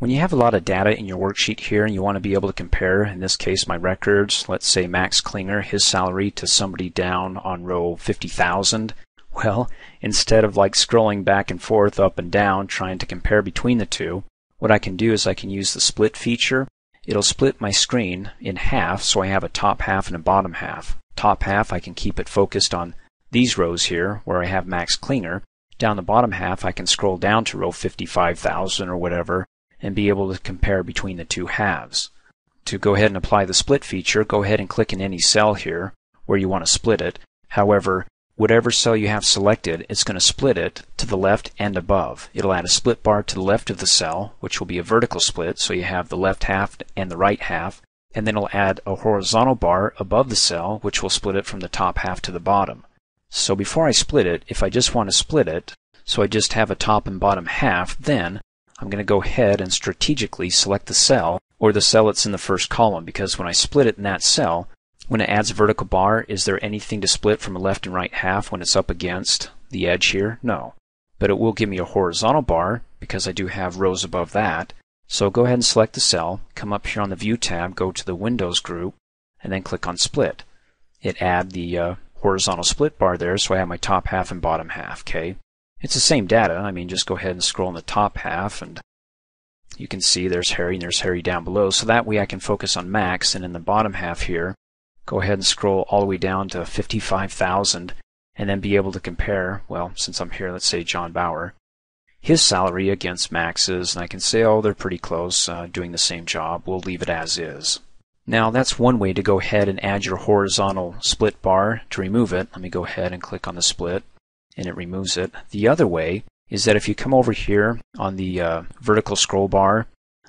When you have a lot of data in your worksheet here and you want to be able to compare, in this case my records, let's say Max Klinger, his salary to somebody down on row 50,000, well, instead of like scrolling back and forth, up and down, trying to compare between the two, what I can do is I can use the split feature. It'll split my screen in half, so I have a top half and a bottom half. Top half, I can keep it focused on these rows here where I have Max Klinger. Down the bottom half, I can scroll down to row 55,000 or whatever, and be able to compare between the two halves. To go ahead and apply the split feature, go ahead and click in any cell here where you want to split it. However, whatever cell you have selected, it's going to split it to the left and above. It'll add a split bar to the left of the cell, which will be a vertical split, so you have the left half and the right half, and then it'll add a horizontal bar above the cell, which will split it from the top half to the bottom. So before I split it, if I just want to split it, so I just have a top and bottom half, then I'm going to go ahead and strategically select the cell, or the cell that's in the first column, because when I split it in that cell, when it adds a vertical bar, is there anything to split from a left and right half when it's up against the edge here? No. But it will give me a horizontal bar, because I do have rows above that. So go ahead and select the cell, come up here on the View tab, go to the Windows group, and then click on Split. It add the horizontal split bar there, so I have my top half and bottom half, okay? It's the same data. I mean, just go ahead and scroll in the top half and you can see there's Harry and there's Harry down below, so that way I can focus on Max. And in the bottom half here, go ahead and scroll all the way down to 55,000 and then be able to compare, well, since I'm here, let's say John Bauer, his salary against Max's, and I can say, oh, they're pretty close, doing the same job. We'll leave it as is. Now that's one way to go ahead and add your horizontal split bar. To remove it, let me go ahead and click on the split, and it removes it. The other way is that if you come over here on the vertical scroll bar,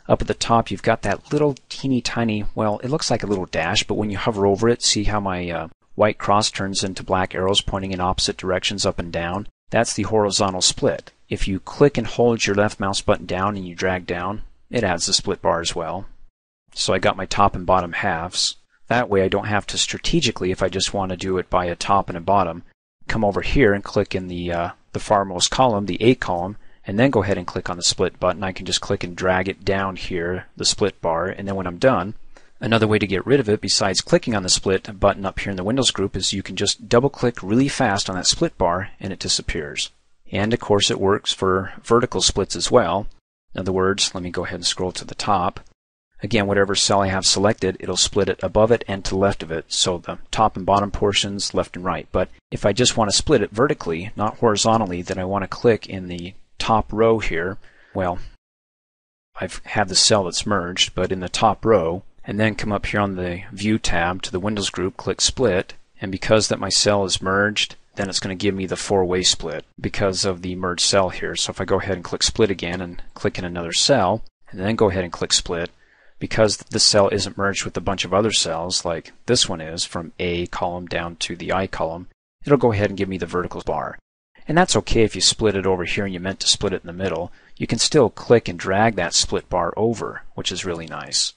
up at the top you've got that little teeny tiny, well, it looks like a little dash, but when you hover over it, see how my white cross turns into black arrows pointing in opposite directions up and down? That's the horizontal split. If you click and hold your left mouse button down and you drag down, it adds the split bar as well. So I got my top and bottom halves. That way I don't have to strategically, if I just want to do it by a top and a bottom, come over here and click in the farmost column, the A column, and then go ahead and click on the split button. I can just click and drag it down here, the split bar, and then when I'm done, another way to get rid of it besides clicking on the split button up here in the Windows group is you can just double click really fast on that split bar and it disappears. And of course it works for vertical splits as well. In other words, let me go ahead and scroll to the top. Again, whatever cell I have selected, it'll split it above it and to the left of it, so the top and bottom portions, left and right. But if I just want to split it vertically, not horizontally, then I want to click in the top row here. Well, I've had the cell that's merged, but in the top row, and then come up here on the View tab to the Windows group, click Split, and because that my cell is merged, then it's going to give me the four-way split because of the merged cell here. So if I go ahead and click Split again and click in another cell, and then go ahead and click Split, because this cell isn't merged with a bunch of other cells like this one is, from A column down to the I column, it'll go ahead and give me the vertical bar. And that's okay if you split it over here and you meant to split it in the middle. You can still click and drag that split bar over, which is really nice.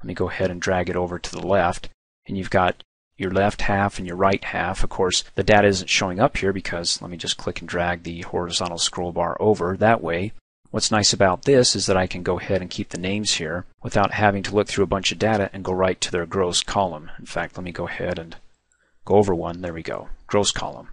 Let me go ahead and drag it over to the left, and you've got your left half and your right half. Of course, the data isn't showing up here because let me just click and drag the horizontal scroll bar over that way. What's nice about this is that I can go ahead and keep the names here without having to look through a bunch of data and go right to their gross column. In fact, let me go ahead and go over one. There we go. Gross column.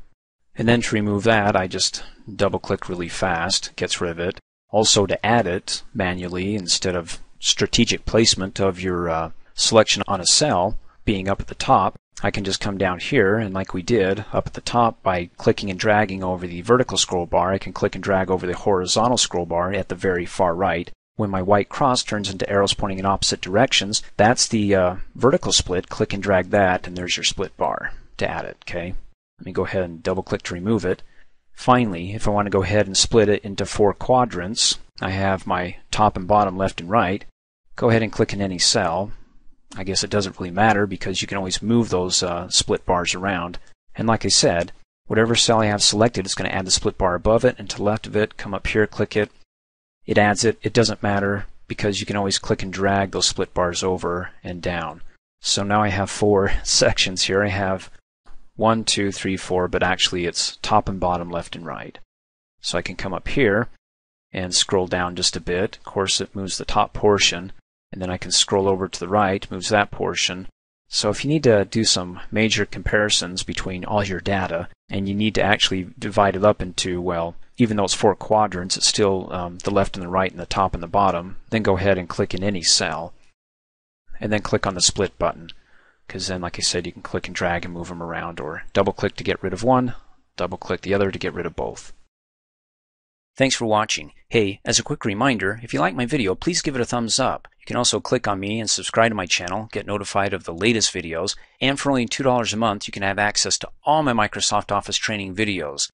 And then to remove that, I just double-click really fast, gets rid of it. Also to add it manually instead of strategic placement of your selection on a cell being up at the top, I can just come down here and like we did up at the top by clicking and dragging over the vertical scroll bar, I can click and drag over the horizontal scroll bar at the very far right. When my white cross turns into arrows pointing in opposite directions, that's the vertical split. Click and drag that and there's your split bar to add it, okay? Let me go ahead and double click to remove it. Finally, if I want to go ahead and split it into four quadrants, I have my top and bottom, left and right. Go ahead and click in any cell. I guess it doesn't really matter because you can always move those split bars around. And like I said, whatever cell I have selected, it's going to add the split bar above it and to the left of it. Come up here, click it. It adds it. It doesn't matter because you can always click and drag those split bars over and down. So now I have four sections here. I have 1, 2, 3, 4, but actually it's top and bottom, left and right. So I can come up here and scroll down just a bit. Of course, it moves the top portion, and then I can scroll over to the right, moves that portion. So if you need to do some major comparisons between all your data, and you need to actually divide it up into, well, even though it's four quadrants, it's still the left and the right and the top and the bottom, then go ahead and click in any cell, and then click on the split button, because then, like I said, you can click and drag and move them around, or double-click to get rid of one, double-click the other to get rid of both. Thanks for watching. Hey, as a quick reminder, if you like my video, please give it a thumbs up. You can also click on me and subscribe to my channel, get notified of the latest videos, and for only $2 a month, you can have access to all my Microsoft Office training videos.